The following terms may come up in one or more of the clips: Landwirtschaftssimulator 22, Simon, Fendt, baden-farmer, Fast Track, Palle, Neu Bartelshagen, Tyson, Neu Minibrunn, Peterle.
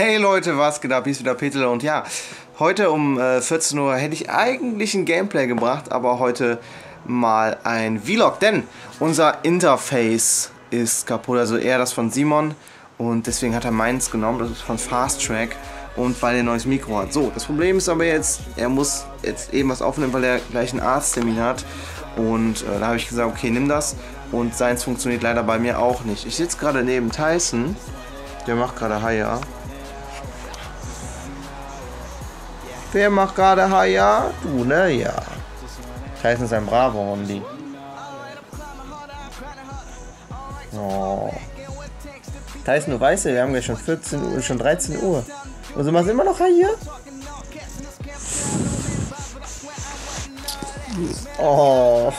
Hey Leute, was geht ab? Hier ist wieder Peterle und ja, heute um 14 Uhr hätte ich eigentlich ein Gameplay gebracht, aber heute mal ein Vlog, denn unser Interface ist kaputt, also eher das von Simon und deswegen hat er meins genommen, das ist von Fast Track und weil er ein neues Mikro hat. So, das Problem ist aber jetzt, er muss jetzt eben was aufnehmen, weil er gleich einen Arzttermin hat und da habe ich gesagt, okay, nimm das und seins funktioniert leider bei mir auch nicht. Ich sitze gerade neben Tyson, der macht gerade Haya. Wer macht gerade Haya? Du, ne? Ja. Tyson ist ein braver Hundi. Oh. Tyson, du weißt ja, wir haben gleich schon 14 Uhr, schon 13 Uhr. Und so machst du immer noch Haya? Oh.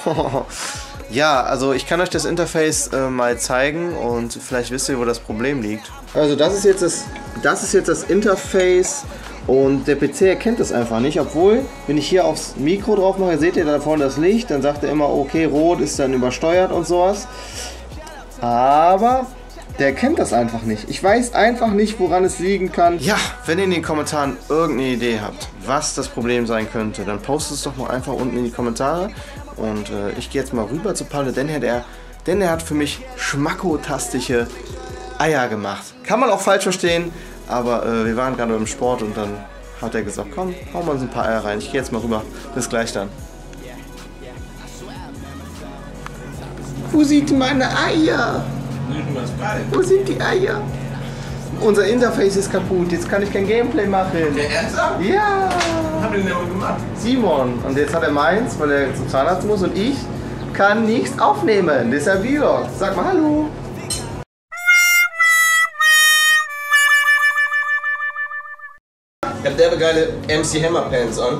Ja, also ich kann euch das Interface mal zeigen und vielleicht wisst ihr, wo das Problem liegt. Also das ist jetzt das Interface. Und der PC erkennt das einfach nicht, obwohl, wenn ich hier aufs Mikro drauf mache, seht ihr da vorne das Licht, dann sagt er immer, okay, rot ist dann übersteuert und sowas. Aber der erkennt das einfach nicht. Ich weiß einfach nicht, woran es liegen kann. Ja, wenn ihr in den Kommentaren irgendeine Idee habt, was das Problem sein könnte, dann postet es doch mal einfach unten in die Kommentare. Und ich gehe jetzt mal rüber zu Palle, denn er hat für mich schmackotastische Eier gemacht. Kann man auch falsch verstehen. Aber wir waren gerade beim Sport und dann hat er gesagt, komm, hauen wir uns ein paar Eier rein. Ich gehe jetzt mal rüber. Bis gleich dann. Wo sind meine Eier? Wo sind die Eier? Unser Interface ist kaputt. Jetzt kann ich kein Gameplay machen. Der Ernsthaft? Ja. Hab den aber gemacht. Simon. Und jetzt hat er meins, weil er zum Zahnarzt muss. Und ich kann nichts aufnehmen. Das ist ein Vlog. Sag mal hallo. Ich hab derbe geile MC Hammer Pants an.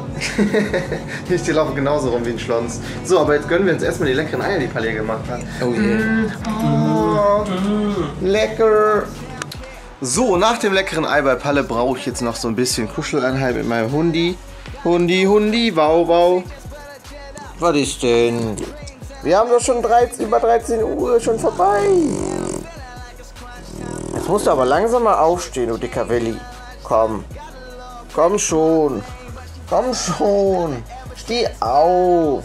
Die laufen genauso rum wie ein Schlons. So, aber jetzt gönnen wir uns erstmal die leckeren Eier, die Palle gemacht hat. Oh yeah. Oh, lecker! So, nach dem leckeren Ei bei Palle brauche ich jetzt noch so ein bisschen Kuscheleinheit mit meinem Hundi. Hundi, Hundi, wow, wow. Was ist denn? Wir haben doch schon über 13 Uhr schon vorbei. Jetzt musst du aber langsam mal aufstehen, du dicker Willi. Komm. Komm schon, komm schon, steh auf,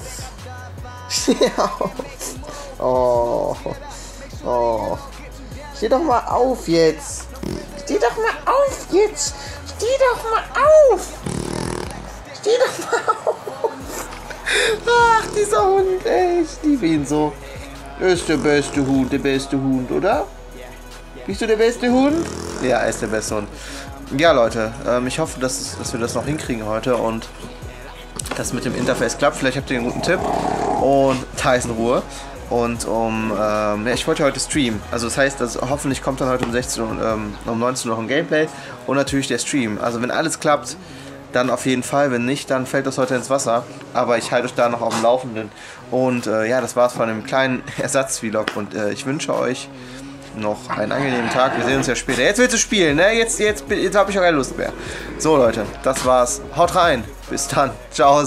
steh auf, oh, oh, steh doch mal auf jetzt, steh doch mal auf jetzt, steh doch mal auf, steh doch mal auf, ach dieser Hund, ey, ich liebe ihn so, er ist der beste Hund, oder? Bist du der beste Hund? Ja, er ist der beste Hund. Ja Leute, ich hoffe, dass wir das noch hinkriegen heute und das mit dem Interface klappt. Vielleicht habt ihr einen guten Tipp und Tyson Ruhe. Und ich wollte heute streamen. Also das heißt, hoffentlich kommt dann heute um 16 und um 19 noch ein Gameplay und natürlich der Stream. Also wenn alles klappt, dann auf jeden Fall. Wenn nicht, dann fällt das heute ins Wasser. Aber ich halte euch da noch auf dem Laufenden. Und ja, das war's von einem kleinen Ersatz-Vlog und ich wünsche euch noch einen angenehmen Tag. Wir sehen uns ja später. Jetzt willst du spielen, ne? Jetzt habe ich auch keine Lust mehr. So, Leute, das war's. Haut rein. Bis dann. Ciao.